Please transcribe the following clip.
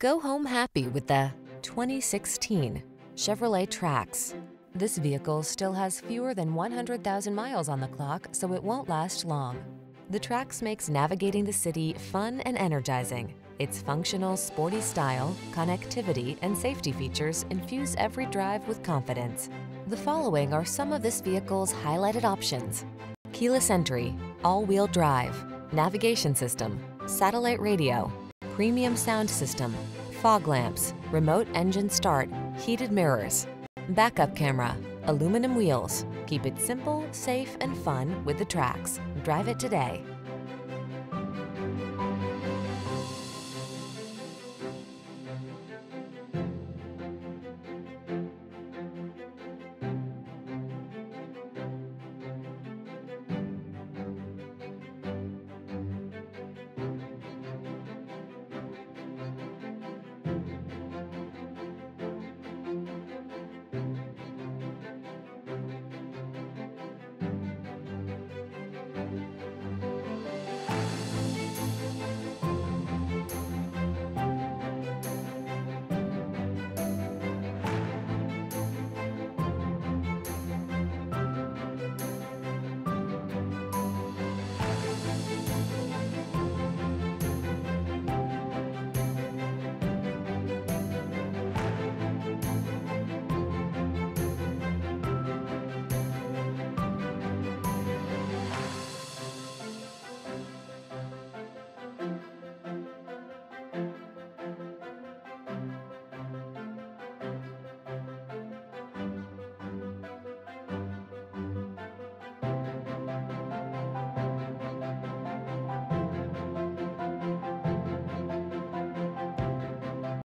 Go home happy with the 2016 Chevrolet Trax. This vehicle still has fewer than 100,000 miles on the clock, so it won't last long. The Trax makes navigating the city fun and energizing. Its functional, sporty style, connectivity, and safety features infuse every drive with confidence. The following are some of this vehicle's highlighted options: keyless entry, all-wheel drive, navigation system, satellite radio, premium sound system, fog lamps, remote engine start, heated mirrors, backup camera, aluminum wheels. Keep it simple, safe, and fun with the Trax. Drive it today.